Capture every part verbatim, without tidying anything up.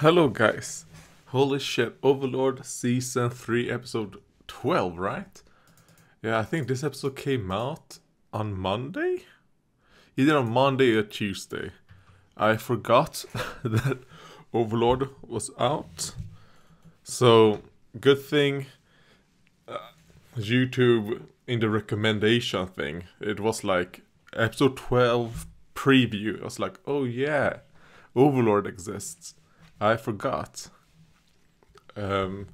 Hello guys, holy shit, Overlord season three episode twelve, right? Yeah, I think this episode came out on Monday? Either on Monday or Tuesday. I forgot that Overlord was out. So, good thing uh, YouTube in the recommendation thing, it was like episode twelve preview. I was like, oh yeah, Overlord exists. I forgot. Um,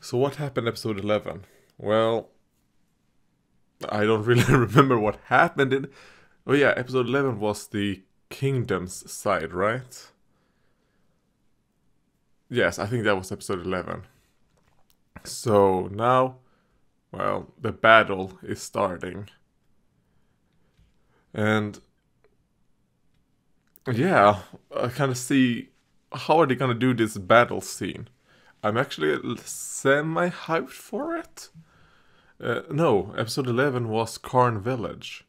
so what happened in episode eleven? Well, I don't really remember what happened in... Oh yeah, episode eleven was the kingdom's side, right? Yes, I think that was episode eleven. So now, well, the battle is starting. And yeah, I kind of see... how are they gonna do this battle scene? I'm actually semi-hyped for it. Uh, no, episode eleven was Karn Village.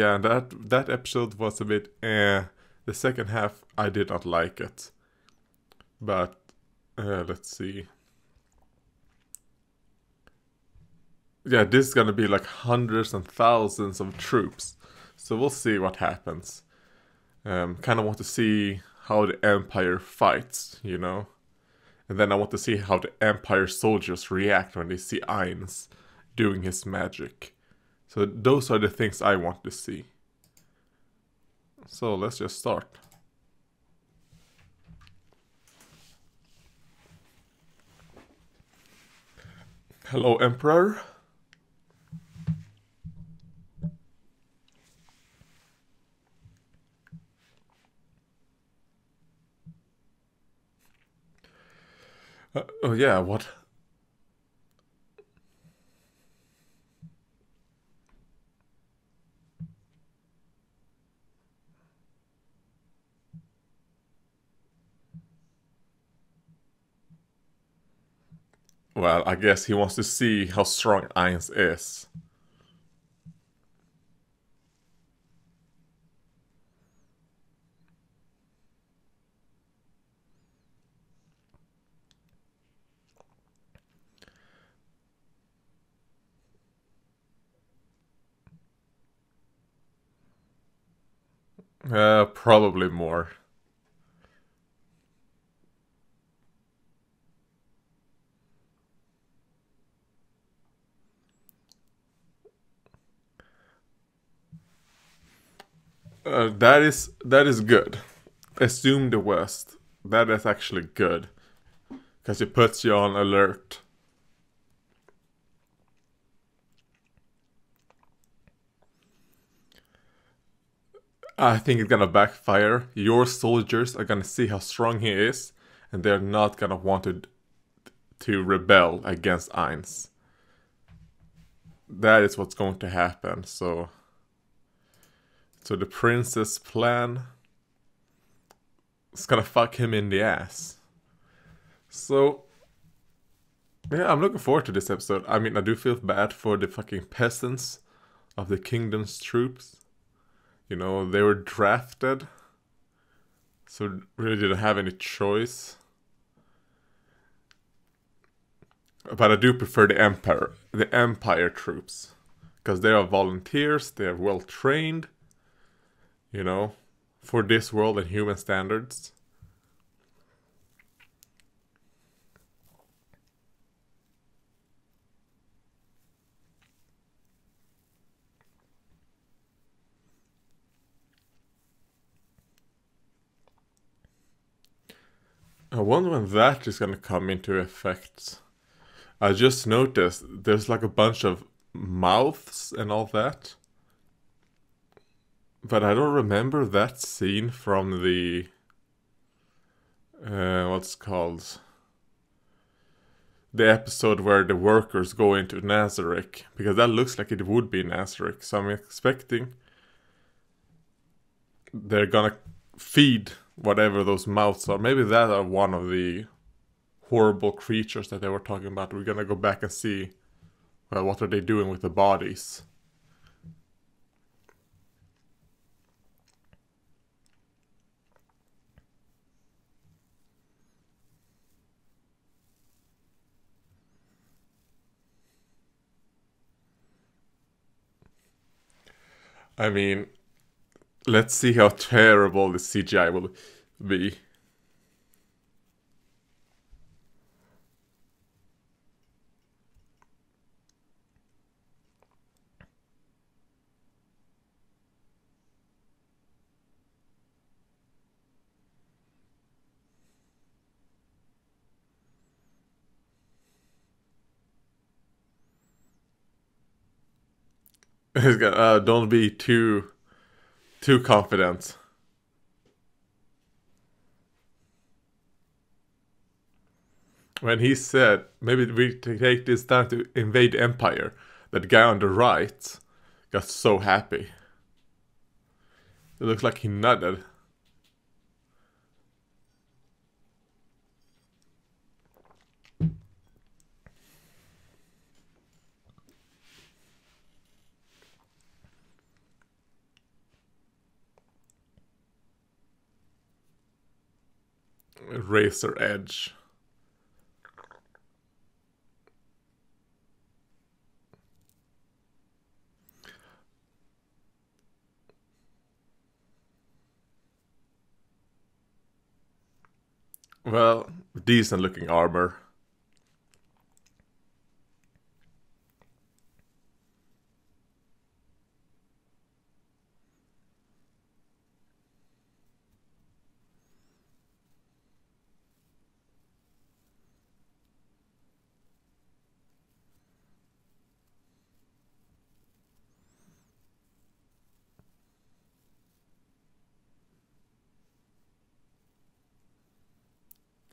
Yeah, and that, that episode was a bit eh. The second half, I did not like it. But, uh, let's see. Yeah, this is gonna be like hundreds and thousands of troops. So we'll see what happens. Um, kind of want to see... how the Empire fights, you know? And then I want to see how the Empire soldiers react when they see Ainz doing his magic. So those are the things I want to see. So let's just start. Hello, Emperor. Uh, oh yeah, what? Well, I guess he wants to see how strong Ainz is. Uh, probably more. Uh, that is that is good. Assume the worst. That is actually good, because it puts you on alert. I think it's gonna backfire. Your soldiers are gonna see how strong he is, and they're not gonna want to, to rebel against Ainz. That is what's going to happen, so... So the prince's plan... is gonna fuck him in the ass. So... yeah, I'm looking forward to this episode. I mean, I do feel bad for the fucking peasants of the kingdom's troops. You know, they were drafted, so really didn't have any choice. But I do prefer the Empire, the Empire troops, because they are volunteers, they are well trained, you know, for this world and human standards. I wonder when that is going to come into effect. I just noticed there's like a bunch of mouths and all that. But I don't remember that scene from the... Uh, what's it called? The episode where the workers go into Nazareth. Because that looks like it would be Nazareth. So I'm expecting... they're going to feed... whatever those mouths are. Maybe that are one of the horrible creatures that they were talking about. We're gonna go back and see, well, what are they doing with the bodies? I mean, let's see how terrible the C G I will be. Uh, don't be too, too confident. When he said, maybe we take this time to invade empire, that guy on the right got so happy. It looks like he nodded. Razor Edge. Well, decent looking armor.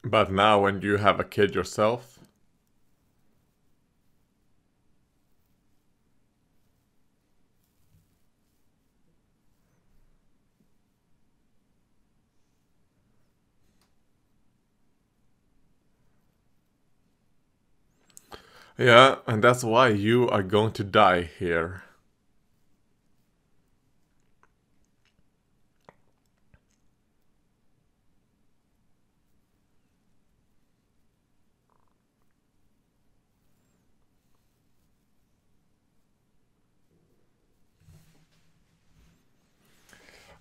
But now when you have a kid yourself. Yeah, and that's why you are going to die here.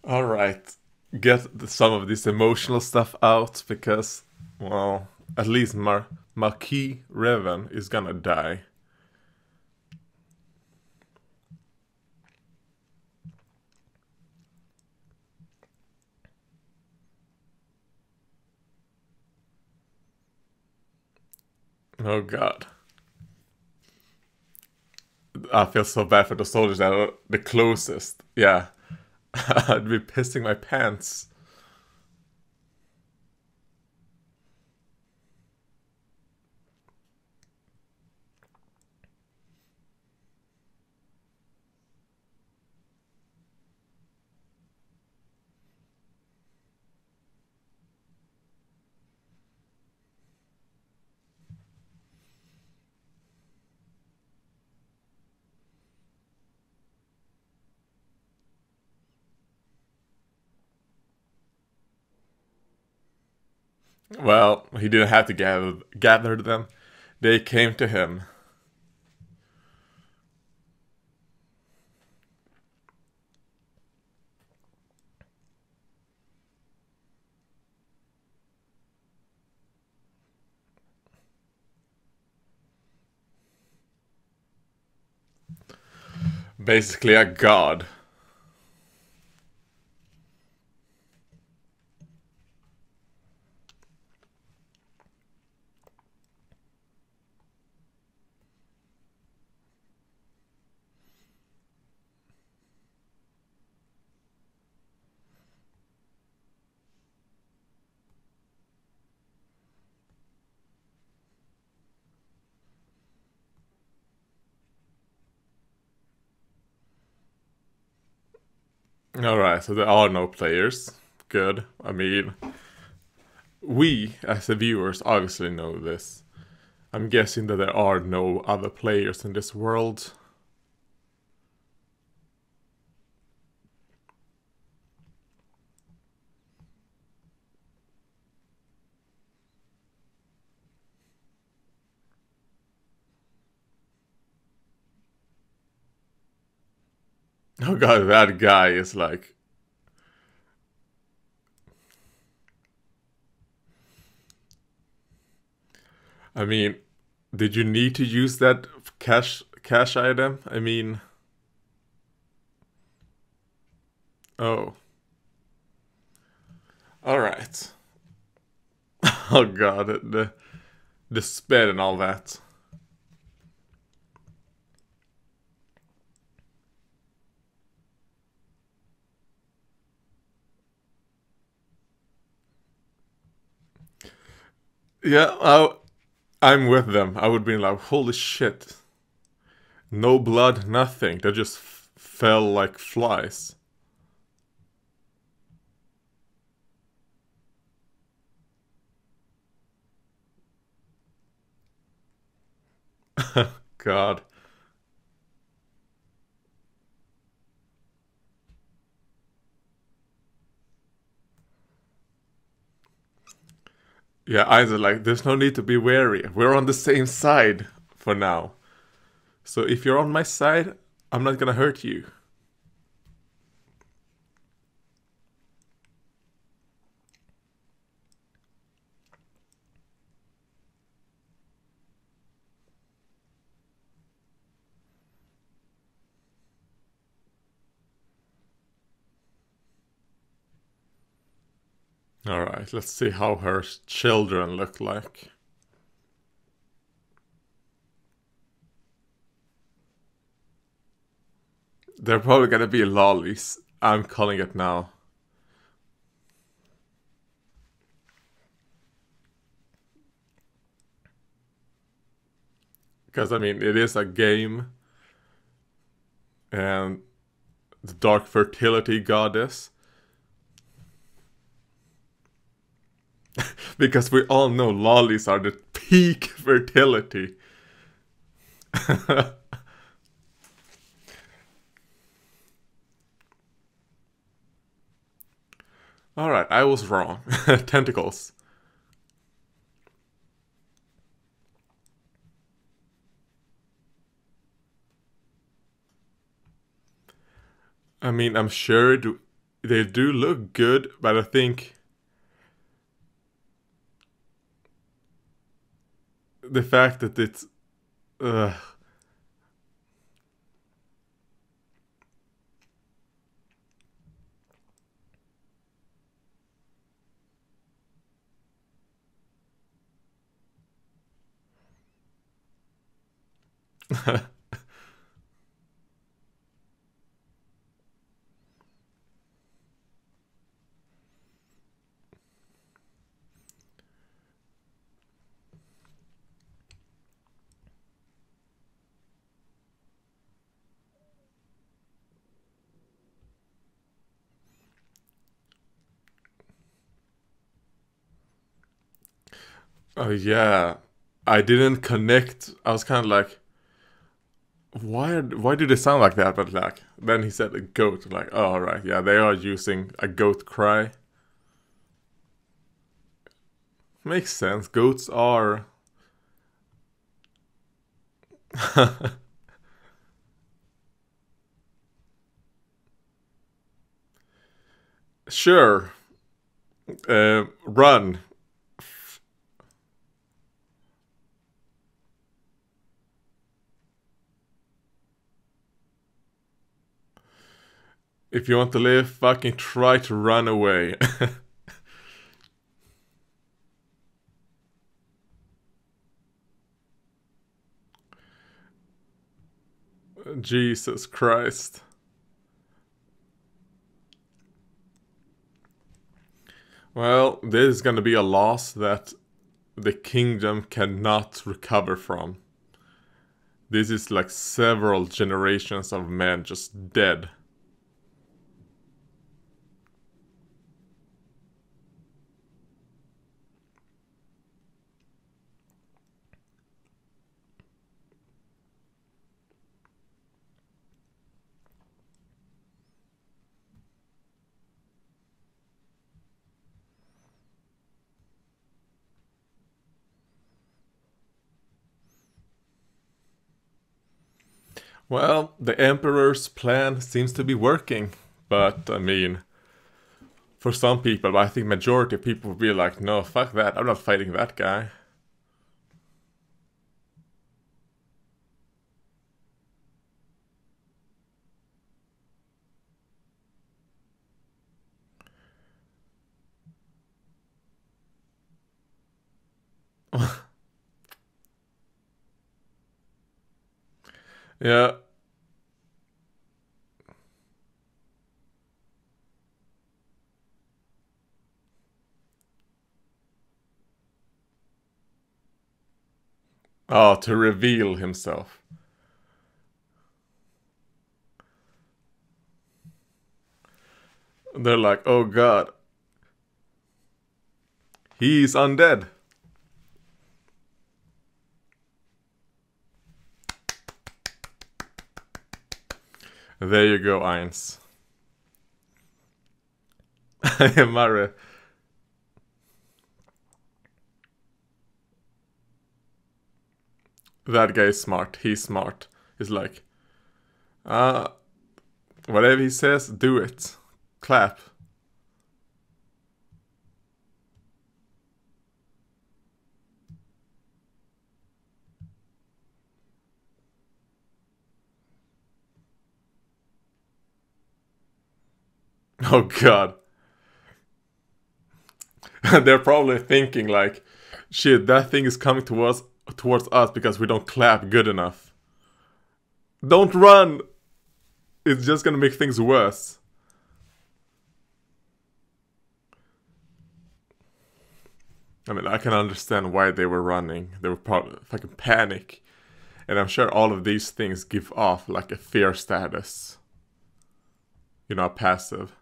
All right, get the, some of this emotional stuff out because, well, at least Mar Marquis Revan is gonna die. Oh God, I feel so bad for the soldiers that are the closest. Yeah. I'd be pissing my pants. Well, he didn't have to gather, gather them. They came to him. Basically a god. Alright, so there are no players. Good. I mean, we, as the viewers, obviously know this. I'm guessing that there are no other players in this world. Oh god, that guy is like... I mean, did you need to use that cash cash item? I mean... Oh. Alright. Oh god, the, the sped and all that. Yeah, I, I'm with them. I would be like, holy shit. No blood, nothing. They just f fell like flies. God. Yeah, either like, there's no need to be wary. We're on the same side for now. So if you're on my side, I'm not gonna hurt you. All right, let's see how her children look like. They're probably gonna be lollies. I'm calling it now. Because, I mean, it is a game. And the dark fertility goddess. Because we all know lollies are the peak fertility. Alright, I was wrong. Tentacles. I mean, I'm sure it, they do look good, but I think... the fact that it's uh, oh yeah, I didn't connect. I was kind of like, why? Why do they sound like that? But like, then he said a goat. Like, oh, all right, yeah, they are using a goat cry. Makes sense. Goats are. Sure. Uh, run. If you want to live, fucking try to run away. Jesus Christ. Well, this is going to be a loss that the kingdom cannot recover from. This is like several generations of men just dead. Well, the Emperor's plan seems to be working, but I mean, for some people, but I think majority of people will be like, no, fuck that, I'm not fighting that guy. Yeah. Oh, to reveal himself. They're like, oh God, he's undead. There you go, Ainz. Mare. That guy is smart. He's smart. He's like, ah, uh, whatever he says, do it. Clap. Oh God. They're probably thinking like, shit, that thing is coming towards towards us because we don't clap good enough. Don't run! It's just gonna make things worse. I mean, I can understand why they were running. They were probably fucking panic. And I'm sure all of these things give off like a fear status. You're not passive.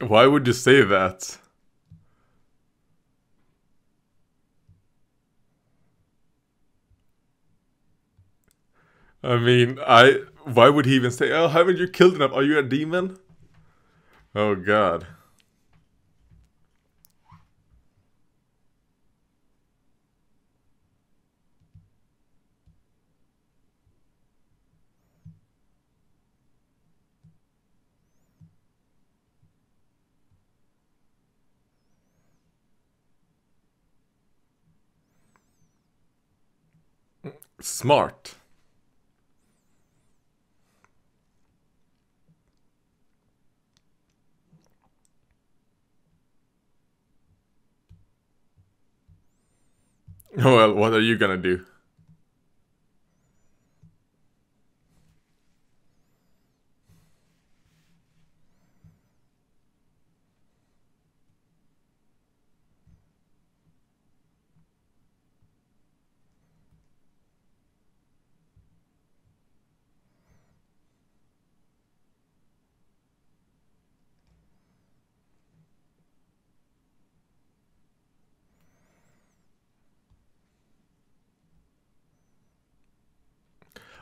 Why would you say that? I mean, I... Why would he even say, oh, haven't you killed enough? Are you a demon? Oh, God. Smart. Well, what are you gonna do?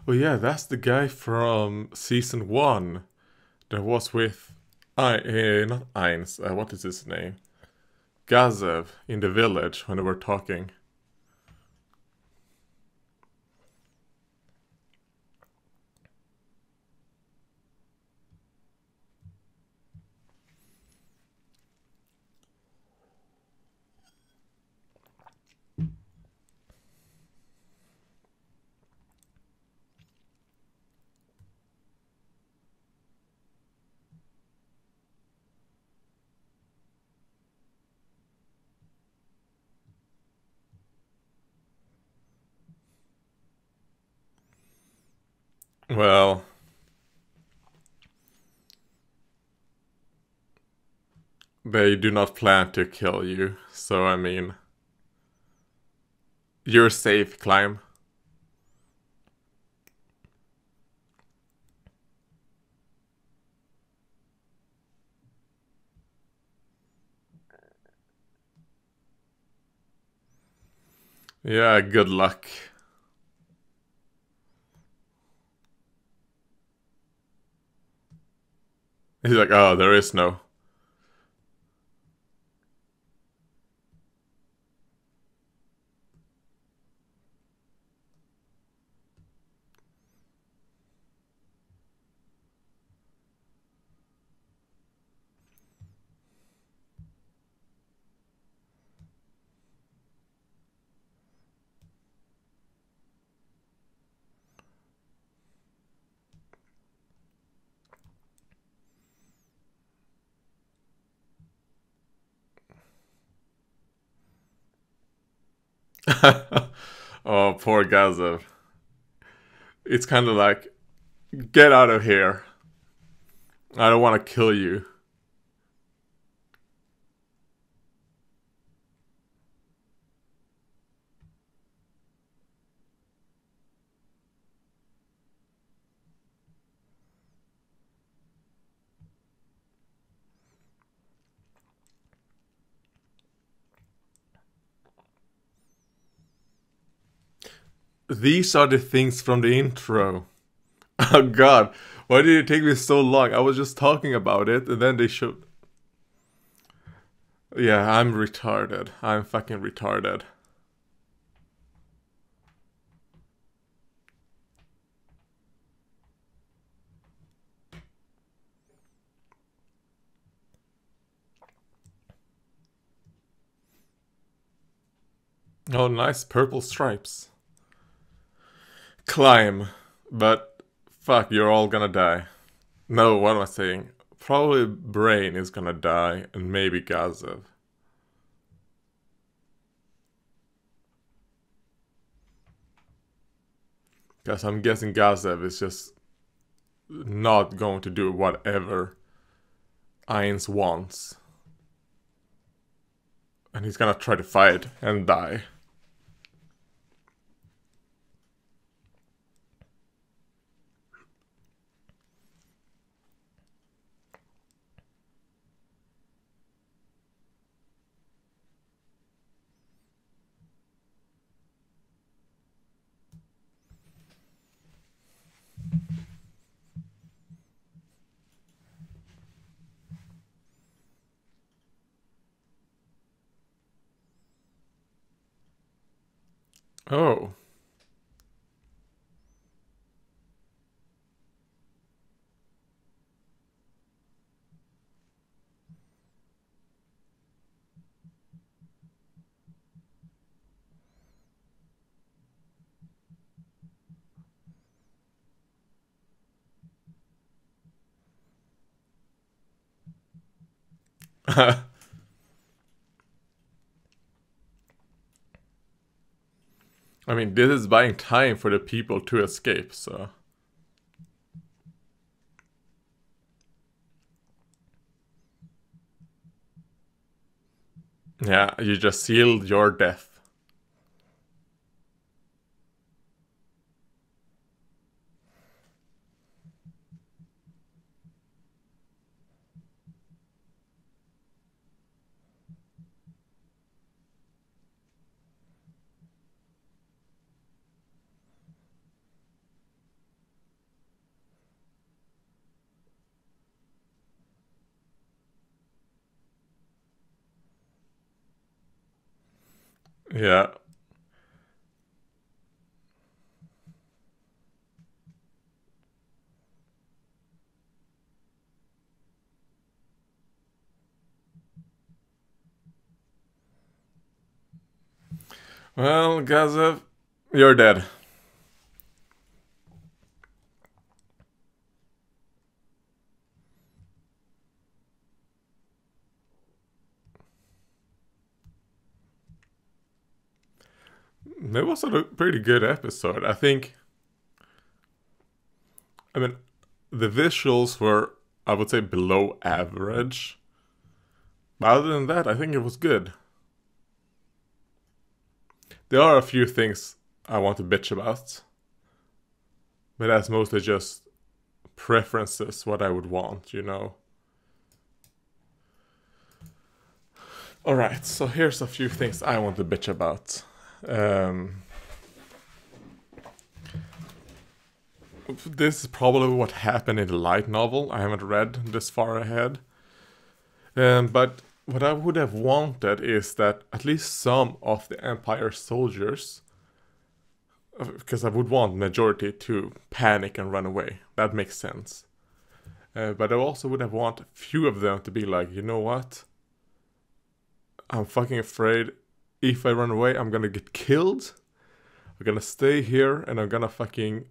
Well, yeah, that's the guy from season one that was with, I, uh, not Ainz, uh, what is his name? Gazev in the village when they were talking. Well, They do not plan to kill you, so I mean... You're safe, Climb. Yeah, good luck. He's like, oh, there is no... Oh, poor Gazev. It's kind of like, get out of here. I don't want to kill you. These are the things from the intro. Oh god, why did it take me so long? I was just talking about it and then they showed... Yeah, I'm retarded. I'm fucking retarded. Oh, nice purple stripes. Climb, but fuck, you're all gonna die. No, what am I saying? Probably Brain is gonna die, and maybe Gazev. Because I'm guessing Gazev is just not going to do whatever Ainz wants. And he's gonna try to fight and die. Oh. I mean, this is buying time for the people to escape, so... Yeah, you just sealed your death. Yeah. Well, Gazev, you're dead. It was a pretty good episode, I think. I mean, the visuals were, I would say, below average. But other than that, I think it was good. There are a few things I want to bitch about, but that's mostly just preferences, what I would want, you know. Alright, so here's a few things I want to bitch about. Um, this is probably what happened in the light novel. I haven't read this far ahead. Um, but what I would have wanted is that at least some of the Empire soldiers, because I would want majority to panic and run away. That makes sense. Uh, but I also would have wanted a few of them to be like, you know what? I'm fucking afraid if I run away, I'm gonna get killed. I'm gonna stay here and I'm gonna fucking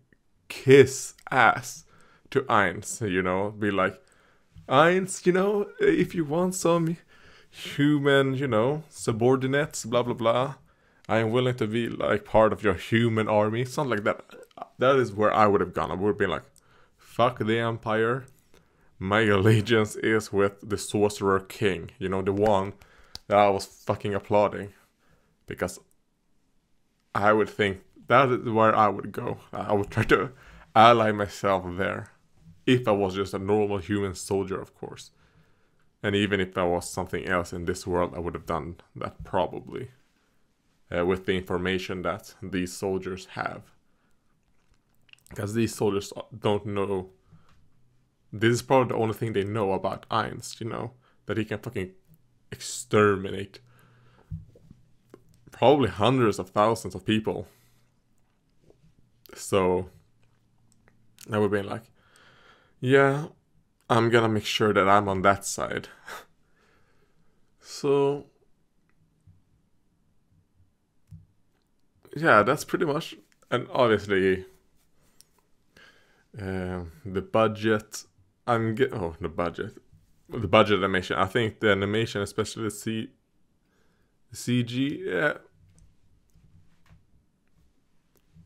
kiss ass to Ainz, you know? Be like, Ainz, you know, if you want some human, you know, subordinates, blah, blah, blah. I am willing to be like part of your human army. Something like that. That is where I would have gone. I would have been like, fuck the Empire. My allegiance is with the Sorcerer King. You know, the one that I was fucking applauding, because I would think that is where I would go. I would try to ally myself there, if I was just a normal human soldier, of course. And even if I was something else in this world, I would have done that probably, uh, with the information that these soldiers have, because these soldiers don't know. This is probably the only thing they know about Ainz, you know, that he can fucking exterminate probably hundreds of thousands of people. So I would be like, yeah, I'm gonna make sure that I'm on that side. So yeah, that's pretty much. And obviously uh, the budget I'm get oh the budget The budget animation. I think the animation, especially the C C G, yeah,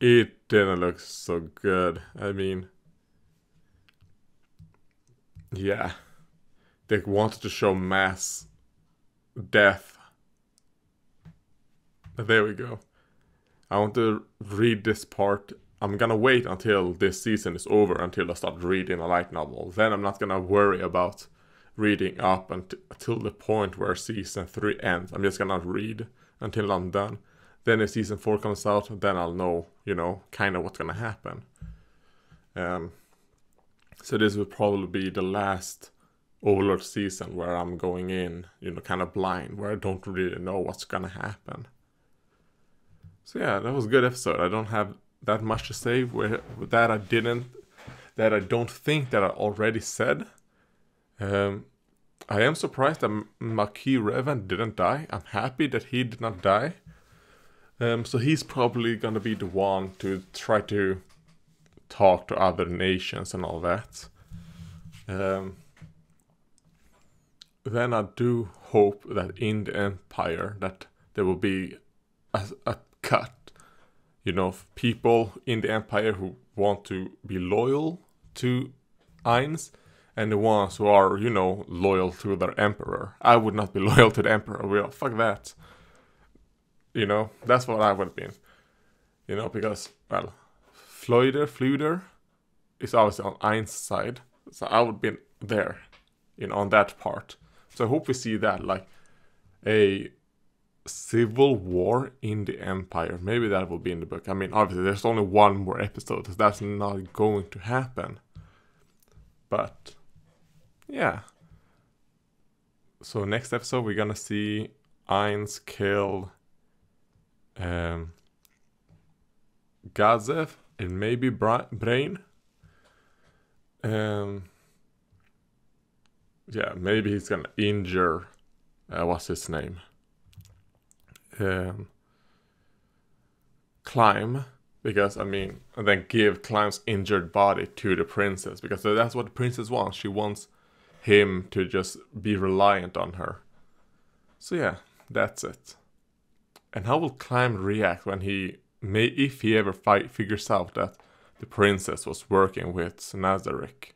it didn't look so good. I mean, yeah, they wanted to show mass death. But there we go. I want to read this part. I'm gonna wait until this season is over, until I start reading a light novel. Then I'm not gonna worry about reading up until the point where season three ends. I'm just gonna read until I'm done. Then if season four comes out, then I'll know, you know, kind of what's gonna happen. Um, so this will probably be the last Overlord season where I'm going in, you know, kind of blind, where I don't really know what's gonna happen. So yeah, that was a good episode. I don't have that much to say with, with that I didn't, that I don't think that I already said. Um, I am surprised that Marquis Revan didn't die. I'm happy that he did not die. Um, so he's probably gonna be the one to try to talk to other nations and all that. Um, then I do hope that in the Empire that there will be a, a cut. You know, people in the Empire who want to be loyal to Ainz, and the ones who are, you know, loyal to their emperor. I would not be loyal to the emperor. We are, fuck that. You know, that's what I would have been. You know, because, well, Floyder, Fluder is obviously on Ainz's side. So I would have been there, you know, on that part. So I hope we see that, like, a civil war in the Empire. Maybe that will be in the book. I mean, obviously, there's only one more episode. So that's not going to happen. But yeah, so next episode we're gonna see Ainz kill um, Gazev and maybe Bra Brain. Um, yeah, maybe he's gonna injure, uh, what's his name? Um, Climb. Because, I mean, and then give Climb's injured body to the princess. Because that's what the princess wants. She wants him to just be reliant on her. So yeah, that's it. And how will Climb react when he, may, if he ever fi figures out that the princess was working with Nazarick?